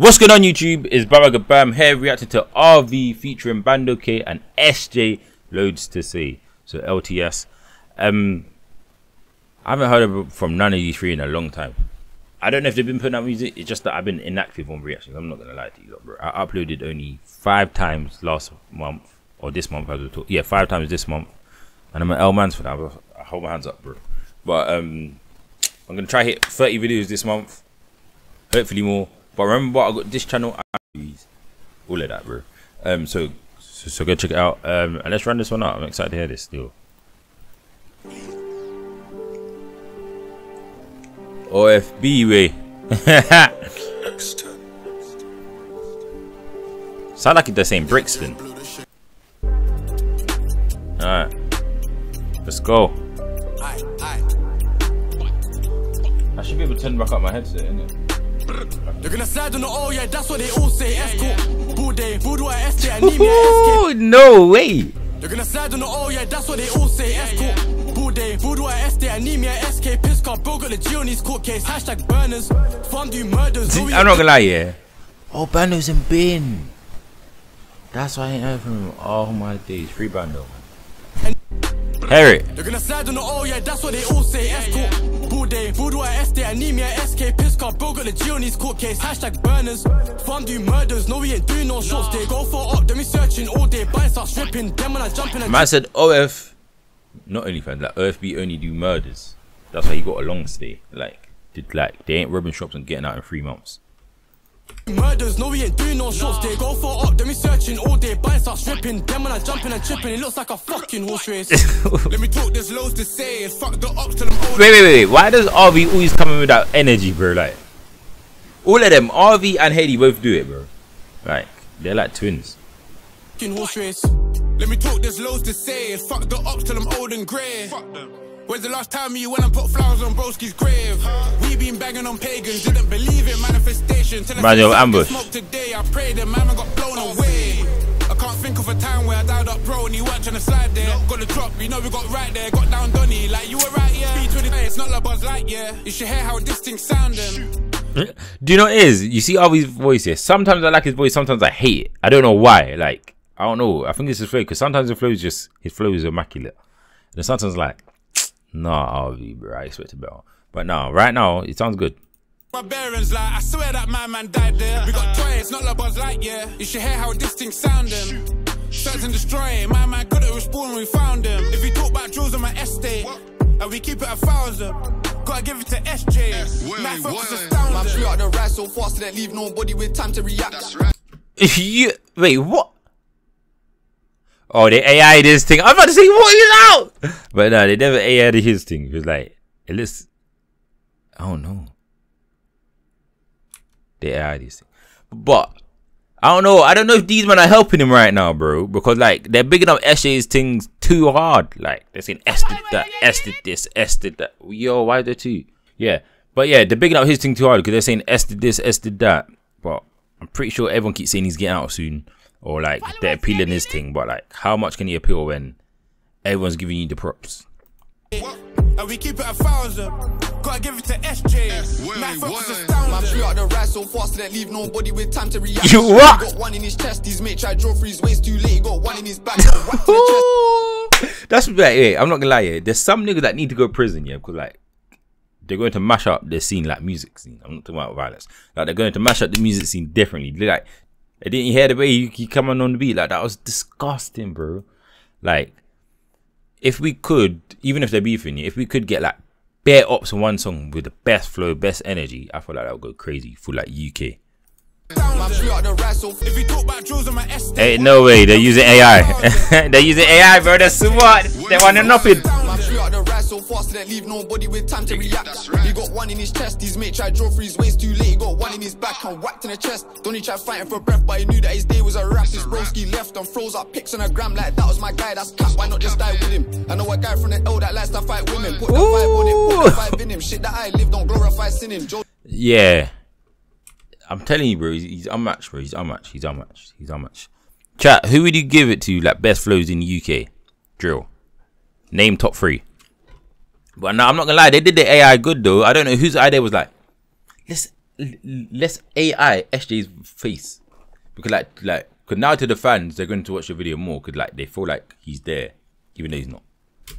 What's going on YouTube, it's Bandwagonbam here reacting to RV featuring Bandokay and SJ, loads to see. So LTS, I haven't heard from none of these three in a long time. I don't know if they've been putting out music, it's just that I've been inactive on reactions. I'm not going to lie to you lot, bro. I uploaded only 5 times last month, or this month as we talk. Yeah, 5 times this month, and I'm an L man's for now. I hold my hands up, bro. But I'm going to try hit 30 videos this month, hopefully more. But remember, I got this channel, all of that, bro. So go check it out. And let's run this one out. I'm excited to hear this still. OFB way. Sound like they're saying Brixton. Alright, let's go. I should be able to turn back up my headset, innit? You're gonna slide on the oh yeah, that's what they all say. Oh no way. You're gonna slide on the oh yeah, that's what they all say. I'm not gonna lie, yeah. Oh, Bando's in bin. That's why I ain't heard from him all my days. Free Bando. Hear it. You're gonna slide on the oh yeah, that's what they all say. Man said OF, not only fans, like OFB only do murders. That's why he got a long stay. Like they ain't robbing shops and getting out in 3 months. Murders, no we ain't doing no shots. They go for up, then we searching all day. Bites are stripping, them and I jumping and tripping. It looks like a fucking horse race. Let me talk, there's loads to say. Fuck the ups till I'm old. Wait, why does RV always come in with that energy, bro? Like, all of them, RV and Hailey both do it, bro. Like, they're like twins. Fucking horse race. Let me talk, there's loads to say. Fuck the ups till I'm old and grey. Fuck them. When's the last time you went and put flowers on Broski's grave? We been banging on pagans, didn't believe in manifestation. Manual ambush. Smoke today, I prayed and man got blown away. I can't think of a time where I dialed up bro and he weren't trying to slide there. Got the drop, you know we got right there. Got down Donny, like you were right, yeah. B29, it's not like Buzz Lightyear. You should hear how this thing sounding. Do you know what it is? You see all these voices. Sometimes I like his voice, sometimes I hate it. I don't know why. Like, I don't know. I think it's his flow, because sometimes the flow is just, his flow is immaculate. And sometimes like, nah, RV, bro, I expect a better. But no, right now, it sounds good. My bearings, like, I swear that my man died there. We got toy, it's not like Buzz Lightyear. You should hear how this thing sounding. Search and destroy, my man couldn't respond when we found him. If we talk about drills on my estate, and we keep it 1,000. Gotta give it to SJ. My focus is astounding. Man flew out the ride so fast, didn't leave nobody with time to react. That's right. Wait, what? Oh, they AI'd his thing. I'm about to say, what is out? But no, they never AI'd his thing. It was like, it looks, I don't know. They AI'd his thing. But, I don't know. I don't know if these men are helping him right now, bro. Because, like, they're bigging up SJ's things too hard. Like, they're saying, S did that, S did this, S did that. Yo, why the two? Yeah. But yeah, they're bigging up his thing too hard because they're saying S did this, S did that. But I'm pretty sure everyone keeps saying he's getting out soon. Or like they're appealing his thing, but like how much can he appeal when everyone's giving you the props? And we keep it 1,000. Gotta give it to SJ. My focus is astounding. Man flew out the ride so fast didn't leave nobody with time to react. You what? Got one in his chest. His mate tried draw for his waist too late. He got one in his back. That's like, hey, I'm not gonna lie. Yeah. There's some niggas that need to go to prison, yeah, because like they're going to mash up the scene, like music scene. I'm not talking about violence. Like they're going to mash up the music scene differently. They're like. I didn't hear the way he come on the beat like that. Was disgusting, bro. Like, if we could, even if they're beefing, if we could get like bare ops in one song with the best flow, best energy, I feel like that would go crazy for like UK. Ain't no way they're using AI. They're using AI, bro. They're smart. They want nothing. So fast didn't leave nobody with time to react. Right. He got one in his chest. His mate tried draw for his waist too late. He got one in his back and whacked in the chest. Donnie tried fighting for breath, but he knew that his day was a wrap. This Broski left and froze up pics on a gram like that was my guy. That's cap. Why not just die with him? I know a guy from the L that likes to fight women. Put the vibe on him. Put the vibe in him. Shit that I live don't glorify sin him. Yeah, I'm telling you, bro. He's unmatched, bro. He's unmatched. He's unmatched. He's unmatched. Chat. Who would you give it to? Like best flows in the UK. Drill. Name top 3. But no, I'm not gonna lie, they did the AI good though. I don't know whose idea was like, let's let's AI SJ's face, because cause now to the fans, they're going to watch your video more, cause like they feel like he's there, even though he's not.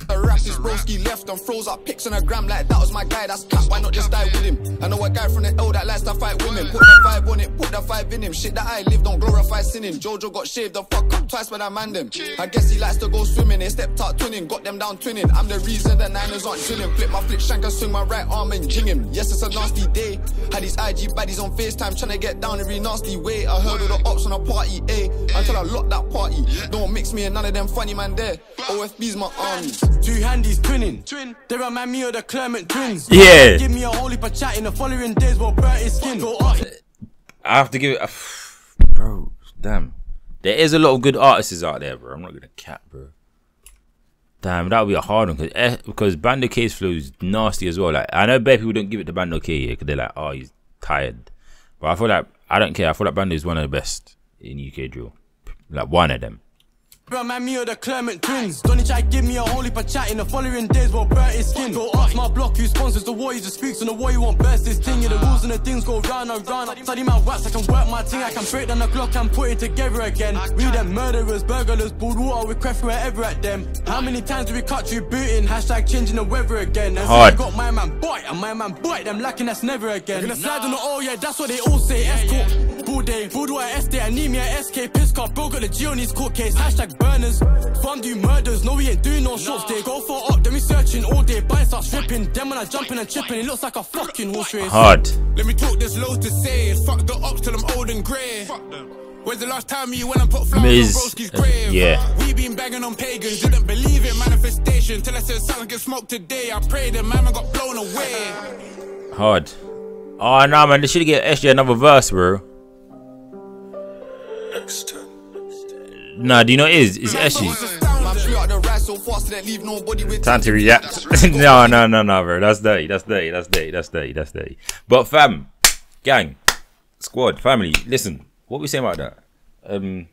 A rash is Broski left and froze up pics on a gram like that was my guy, that's cat, why not just die with him? I know a guy from the L that likes to fight women, put the vibe on it, put the vibe in him, shit that I live, don't glorify sinning, Jojo got shaved the fuck up twice when I man them, I guess he likes to go swimming, they stepped out twinning, got them down twinning, I'm the reason the Niners aren't chilling, flip my flick shank and swing my right arm and jing him, yes it's a nasty day, had these IG baddies on FaceTime trying to get down every nasty way, I heard all the ops on a party, eh, until I locked that party, don't mix me and none of them funny man there, OFB's my army. Two handies twinning, they remind me of the Clement Twins. Yeah. Give me a holy for chat in the following days while burnt his skin. I have to give it bro, damn. There is a lot of good artists out there, bro. I'm not gonna cap, bro. Damn, that would be a hard one because Bandokay's flow is nasty as well. Like I know bad people don't give it to Bandokay here because they're like, oh, he's tired. But I feel like I don't care. I feel like Bandokay is one of the best in UK drill. Like one of them. Remind me of the Clement Twins. Donny try give me a holy for chat in the following days while burnt his skin. Go ask my block who sponsors the war, he just speaks on the war, he won't burst his thing. Yeah, the rules and the things go round and round. I study my wax, I can work my thing, I can break down the clock and put it together again. We them murderers, burglars, boiled water, we craft wherever at them. How many times do we cut you booting? Hashtag changing the weather again. And so I got my man boy, and my man boy, them lacking that's never again. Gonna slide on the oh yeah, that's what they all say. Escort, bull day, voodoo at S day, anemia, SK, piss car, bro got the G on his court case. Hashtag burners, fun do murders, no we ain't doing no shots. They go for up, then we searching all day, buying start stripping, them when I jumping and chipping, it looks like a fucking horse race. Hard. Let me talk, there's loads to say, fuck the ops till I'm old and grey. Where's the last time you went and put flowers on Broski's grave? Yeah. We been banging on pagans, didn't believe in manifestation, till I said something get smoked today, I prayed and man got blown away. Hard. Oh nah man, they should get SJ another verse, bro. Nah, do you know what it is? It's SJ. Time to react. no, bro. That's dirty. That's dirty. That's dirty. That's dirty. That's dirty. But fam, gang, squad, family, listen. What we saying about that?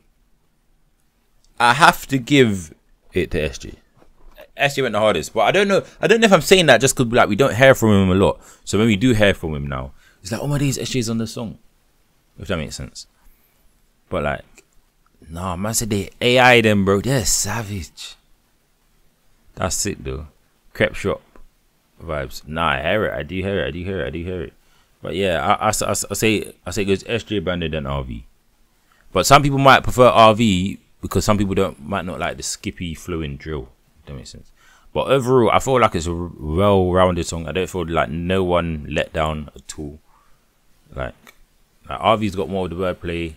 I have to give it to SJ. SJ went the hardest, but I don't know. I don't know if I'm saying that just because like we don't hear from him a lot. So when we do hear from him now, it's like, oh my days, SJ's on the song. If that makes sense. But like. Nah, man said they AI them, bro. They're savage. That's sick though. Crep shop vibes. Nah, I hear it. I do hear it. But yeah, I say it goes SJ Bandit than RV. But some people might prefer RV because some people might not like the skippy flowing drill. If that makes sense. But overall, I feel like it's a well-rounded song. I don't feel like no one let down at all. Like RV's got more of the wordplay.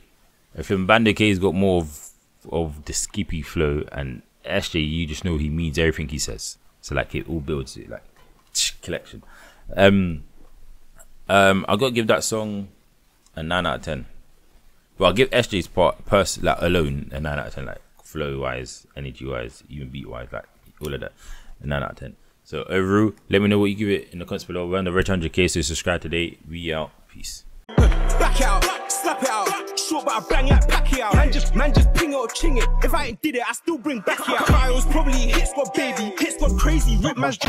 I think Bandokay's got more of the skippy flow, and SJ, you just know he means everything he says. So like it all builds it like collection. I gotta give that song a 9 out of 10. Well, I'll give SJ's part like alone a 9 out of 10, like flow wise, energy wise, even beat wise, like all of that, a 9 out of 10. So overall, let me know what you give it in the comments below. We're on the rich 100k, so subscribe today. We out, peace. Back out, slap it out, short but I bang like Pacquiao. Man just ping it or ching it. If I ain't did it, I still bring back it out. Kyle's probably hit squad baby, hit squad crazy, rip man's